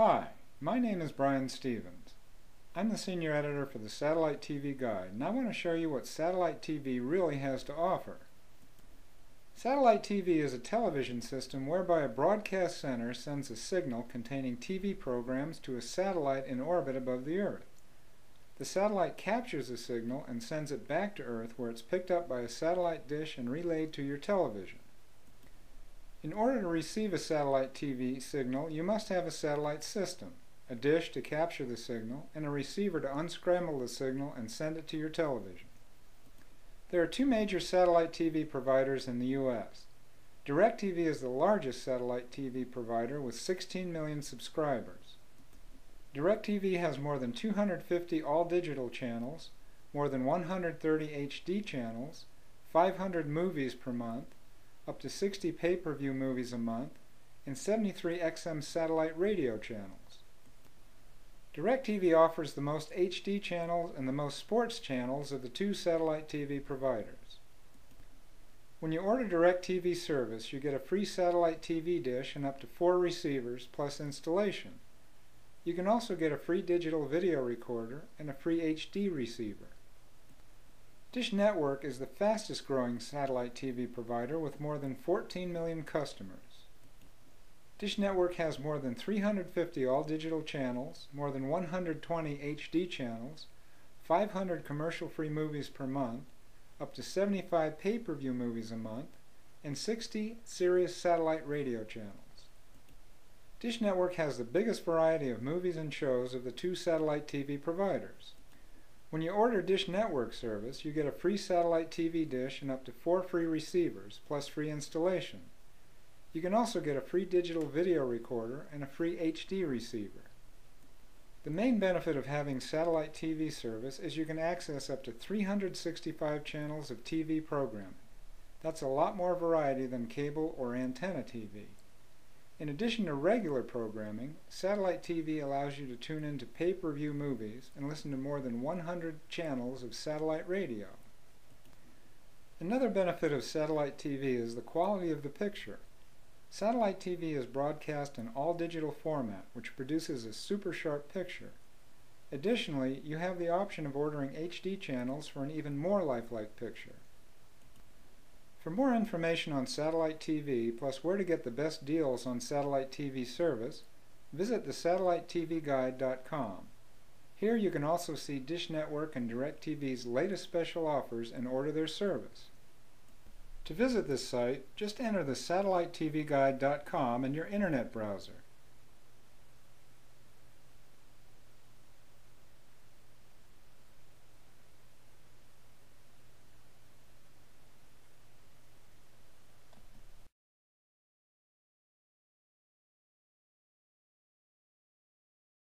Hi, my name is Brian Stevens. I'm the senior editor for the Satellite TV Guide, and I want to show you what satellite TV really has to offer. Satellite TV is a television system whereby a broadcast center sends a signal containing TV programs to a satellite in orbit above the Earth. The satellite captures the signal and sends it back to Earth, where it's picked up by a satellite dish and relayed to your television. In order to receive a satellite TV signal, you must have a satellite system, a dish to capture the signal, and a receiver to unscramble the signal and send it to your television. There are two major satellite TV providers in the U.S. DirecTV is the largest satellite TV provider with 16 million subscribers. DirecTV has more than 250 all-digital channels, more than 130 HD channels, 500 movies per month, up to 60 pay-per-view movies a month, and 73 XM satellite radio channels. DirecTV offers the most HD channels and the most sports channels of the two satellite TV providers. When you order DirecTV service, you get a free satellite TV dish and up to 4 receivers plus installation. You can also get a free digital video recorder and a free HD receiver. Dish Network is the fastest growing satellite TV provider with more than 14 million customers. Dish Network has more than 350 all-digital channels, more than 120 HD channels, 500 commercial-free movies per month, up to 75 pay-per-view movies a month, and 60 Sirius satellite radio channels. Dish Network has the biggest variety of movies and shows of the two satellite TV providers. When you order Dish Network service, you get a free satellite TV dish and up to 4 free receivers, plus free installation. You can also get a free digital video recorder and a free HD receiver. The main benefit of having satellite TV service is you can access up to 365 channels of TV programming. That's a lot more variety than cable or antenna TV. In addition to regular programming, satellite TV allows you to tune into pay-per-view movies and listen to more than 100 channels of satellite radio. Another benefit of satellite TV is the quality of the picture. Satellite TV is broadcast in all-digital format, which produces a super sharp picture. Additionally, you have the option of ordering HD channels for an even more lifelike picture. For more information on satellite TV, plus where to get the best deals on satellite TV service, visit thesatellitetvguide.com. Here you can also see Dish Network and DirecTV's latest special offers and order their service. To visit this site, just enter thesatellitetvguide.com in your internet browser.